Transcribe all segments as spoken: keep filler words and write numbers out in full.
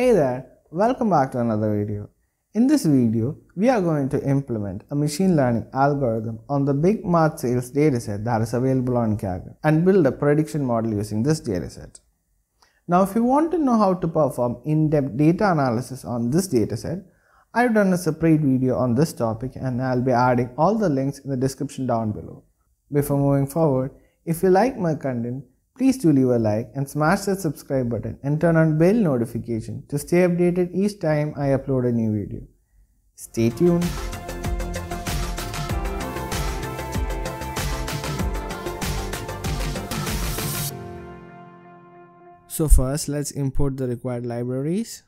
Hey there, welcome back to another video. In this video, we are going to implement a machine learning algorithm on the BigMart sales dataset that is available on Kaggle and build a prediction model using this dataset. Now, if you want to know how to perform in-depth data analysis on this dataset, I've done a separate video on this topic and I'll be adding all the links in the description down below. Before moving forward, if you like my content, please do leave a like and smash the subscribe button and turn on bell notification to stay updated each time I upload a new video. Stay tuned. So first, let's import the required libraries.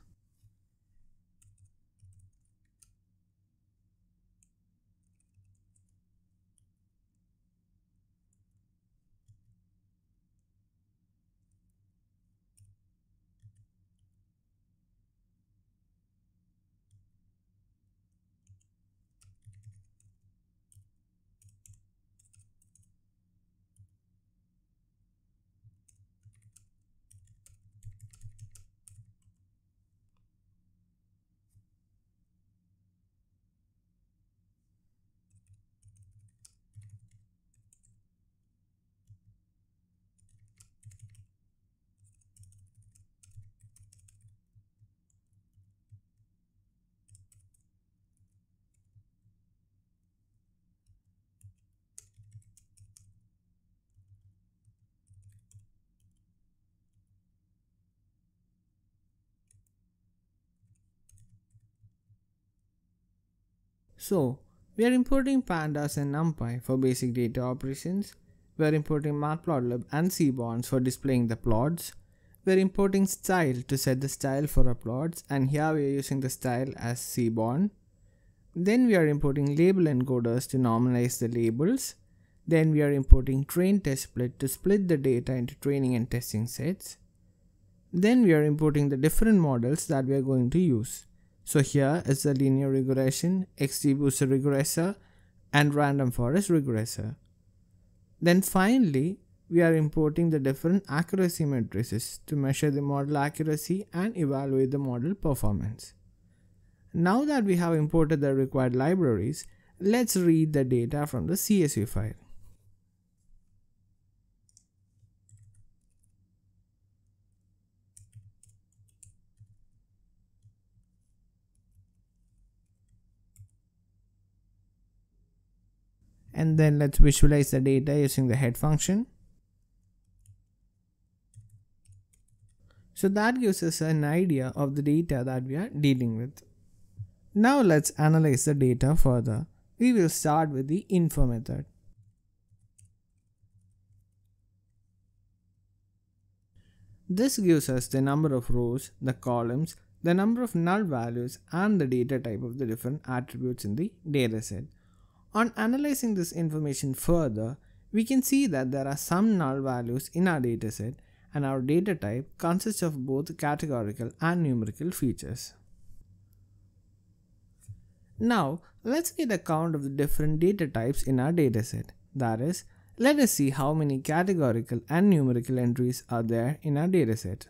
So, we are importing pandas and numpy for basic data operations. We are importing matplotlib and seaborn for displaying the plots. We are importing style to set the style for our plots, and here we are using the style as seaborn. Then we are importing label encoders to normalize the labels. Then we are importing train test split to split the data into training and testing sets. Then we are importing the different models that we are going to use. So here is the linear regression, XGBoost regressor, and random forest regressor. Then finally, we are importing the different accuracy matrices to measure the model accuracy and evaluate the model performance. Now that we have imported the required libraries, let's read the data from the C S V file. And then let's visualize the data using the head function. So that gives us an idea of the data that we are dealing with. Now let's analyze the data further. We will start with the info method. This gives us the number of rows, the columns, the number of null values, and the data type of the different attributes in the dataset. On analyzing this information further, we can see that there are some null values in our dataset, and our data type consists of both categorical and numerical features. Now, let's get a count of the different data types in our dataset. That is, let us see how many categorical and numerical entries are there in our dataset.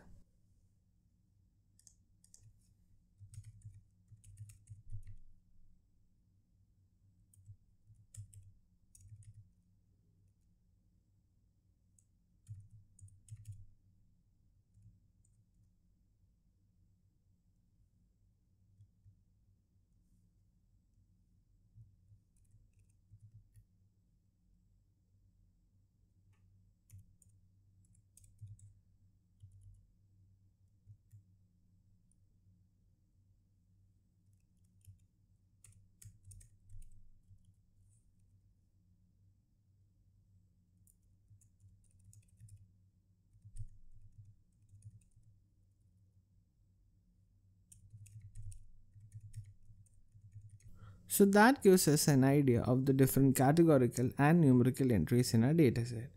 So that gives us an idea of the different categorical and numerical entries in our dataset.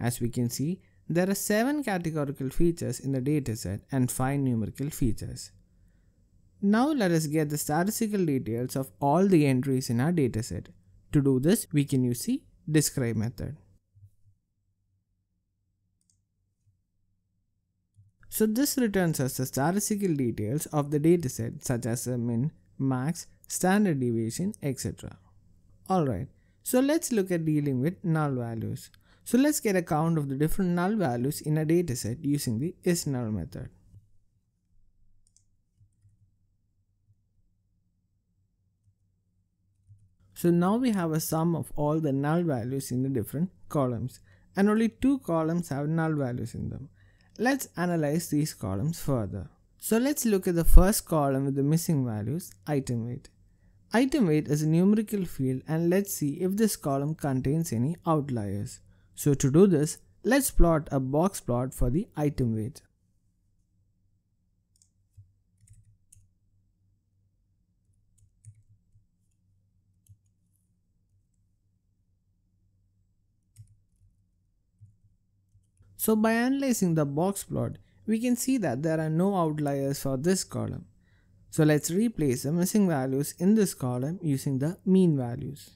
As we can see, there are seven categorical features in the dataset and five numerical features. Now let us get the statistical details of all the entries in our dataset. To do this, we can use the describe method. So this returns us the statistical details of the dataset such as a min, max, standard deviation, et cetera. Alright, so let's look at dealing with null values. So let's get a count of the different null values in a dataset using the isNull method. So now we have a sum of all the null values in the different columns, and only two columns have null values in them. Let's analyze these columns further. So let's look at the first column with the missing values, item weight. Item weight is a numerical field, and let's see if this column contains any outliers. So to do this, let's plot a box plot for the item weight. So by analyzing the box plot, we can see that there are no outliers for this column. So let's replace the missing values in this column using the mean values.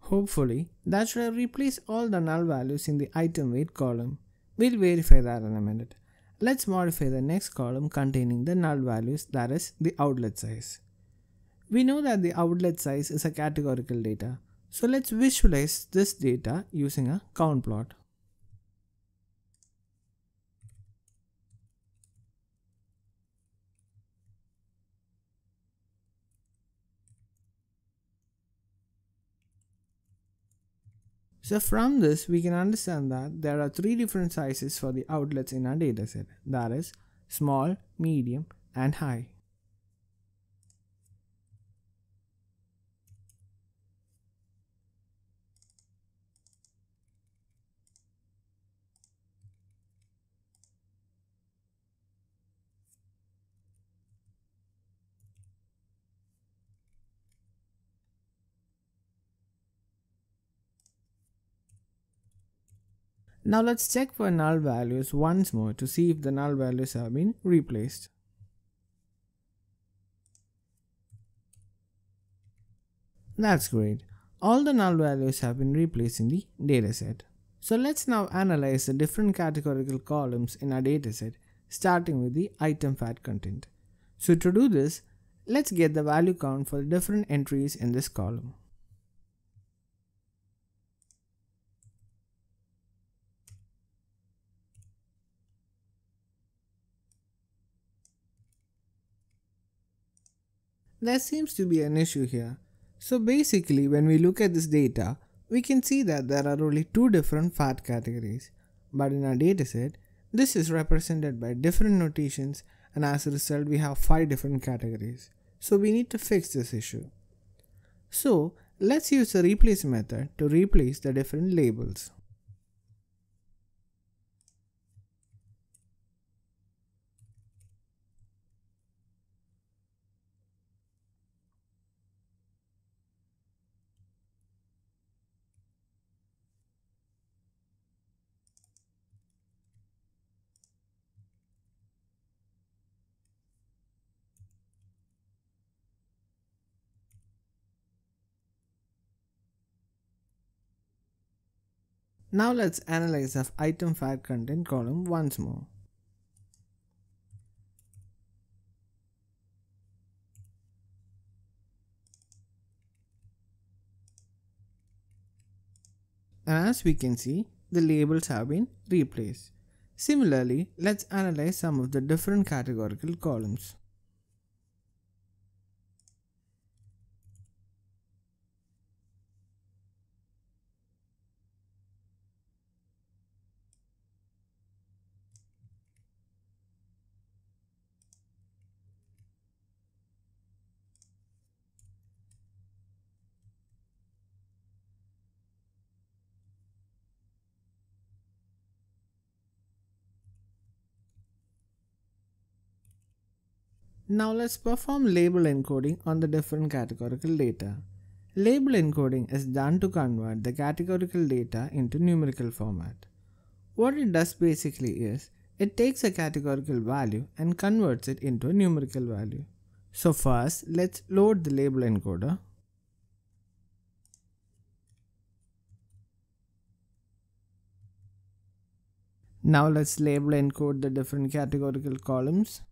Hopefully, that should have replaced all the null values in the item weight column. We'll verify that in a minute. Let's modify the next column containing the null values, that is the outlet size. We know that the outlet size is a categorical data. So let's visualize this data using a count plot. So from this, we can understand that there are three different sizes for the outlets in our dataset, that is, small, medium, and high. Now let's check for null values once more to see if the null values have been replaced. That's great. All the null values have been replaced in the dataset. So let's now analyze the different categorical columns in our dataset, starting with the item fat content. So to do this, let's get the value count for the different entries in this column. There seems to be an issue here. So basically, when we look at this data, we can see that there are only two different fat categories. But in our dataset, this is represented by different notations, and as a result, we have five different categories. So we need to fix this issue. So let's use the replace method to replace the different labels. Now let's analyze the item fat content column once more. And as we can see, the labels have been replaced. Similarly, let's analyze some of the different categorical columns. Now let's perform label encoding on the different categorical data. Label encoding is done to convert the categorical data into numerical format. What it does basically is, It takes a categorical value and converts it into a numerical value. So first, let's load the label encoder. Now let's label encode the different categorical columns.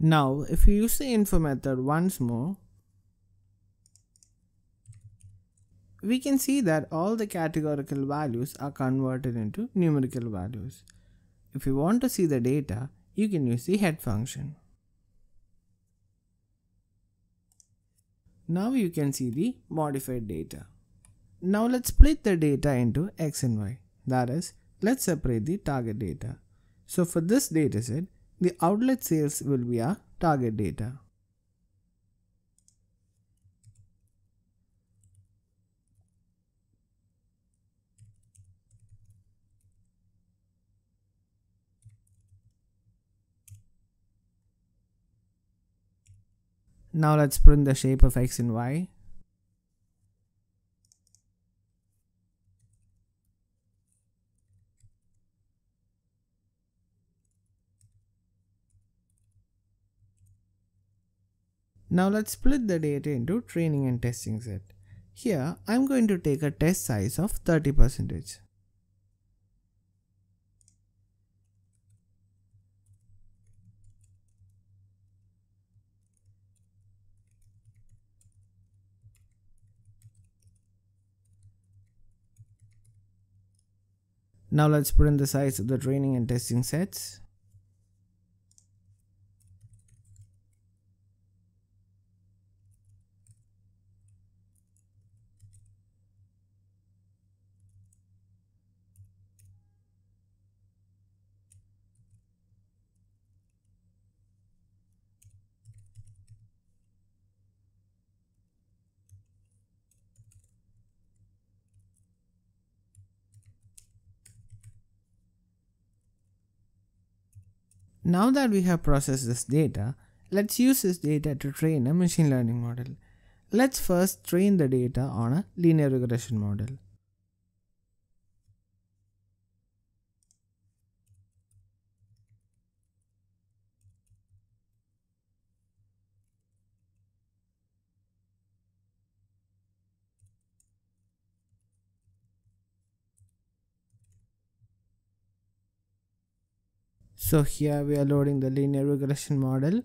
Now, if you use the info method once more, we can see that all the categorical values are converted into numerical values. If you want to see the data, you can use the head function. Now you can see the modified data. Now let's split the data into X and Y. That is, let's separate the target data. So for this dataset, the outlet sales will be our target data. Now let's print the shape of X and Y. Now let's split the data into training and testing set. Here I'm going to take a test size of thirty percent. Now let's print the size of the training and testing sets. Now that we have processed this data, let's use this data to train a machine learning model. Let's first train the data on a linear regression model. So here we are loading the linear regression model,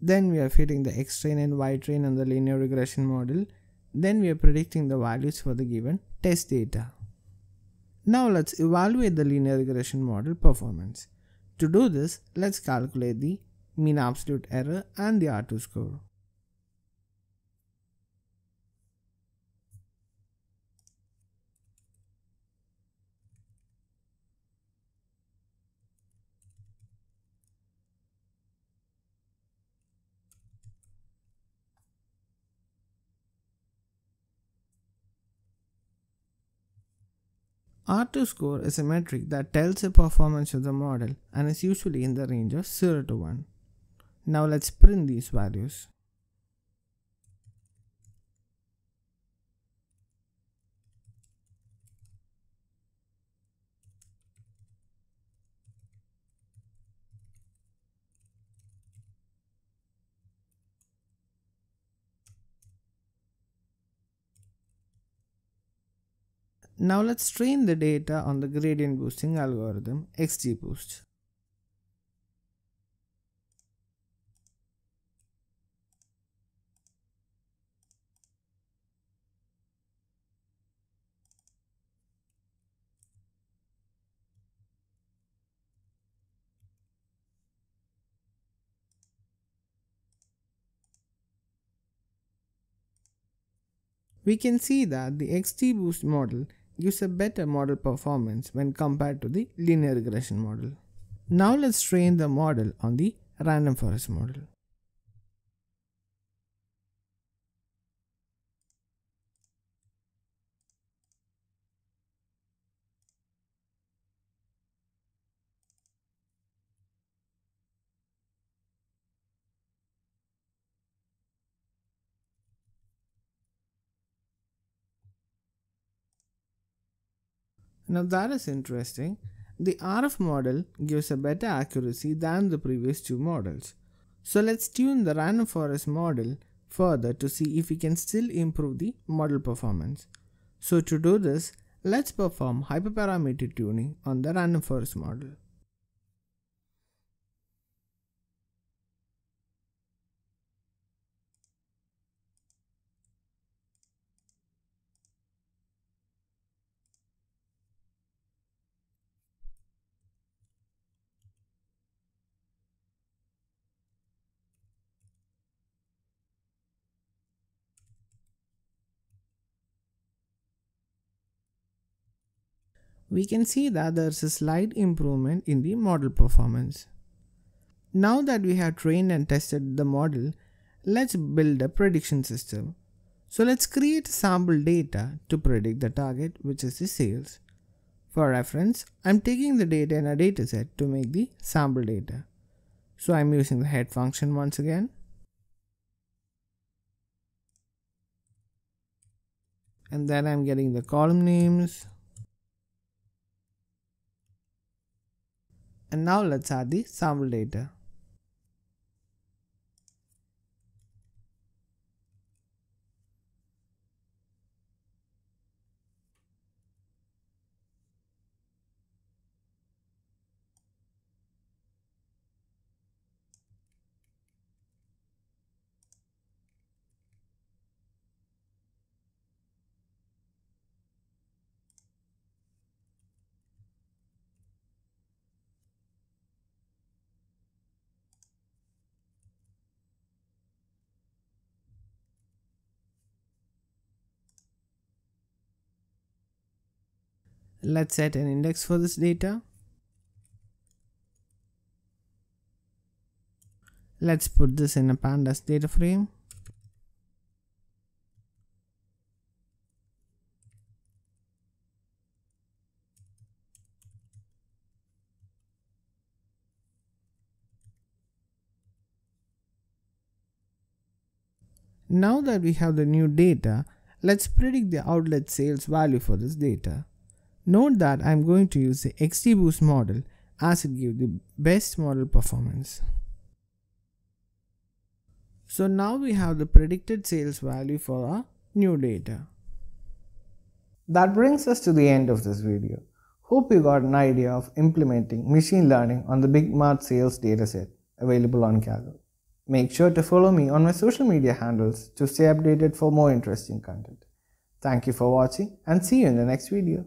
then we are feeding the X train and Y train on the linear regression model, then we are predicting the values for the given test data. Now let's evaluate the linear regression model performance. To do this, let's calculate the mean absolute error and the R two score. R two score is a metric that tells the performance of the model and is usually in the range of zero to one. Now let's print these values. Now let's train the data on the gradient boosting algorithm XGBoost. We can see that the XGBoost model gives a better model performance when compared to the linear regression model. Now let's train the model on the random forest model. Now that is interesting. The R F model gives a better accuracy than the previous two models. So let's tune the random forest model further to see if we can still improve the model performance. So to do this, let's perform hyperparameter tuning on the random forest model. We can see that there is a slight improvement in the model performance. Now that we have trained and tested the model, let's build a prediction system. So let's create sample data to predict the target, which is the sales. For reference, I'm taking the data in a dataset to make the sample data. So I'm using the head function once again. And then I'm getting the column names. And now let's add the sample data. Let's set an index for this data. Let's put this in a pandas data frame. Now that we have the new data, let's predict the outlet sales value for this data. Note that I am going to use the XGBoost model as it gives the best model performance. So now we have the predicted sales value for our new data. That brings us to the end of this video. Hope you got an idea of implementing machine learning on the BigMart sales dataset available on Kaggle. Make sure to follow me on my social media handles to stay updated for more interesting content. Thank you for watching and see you in the next video.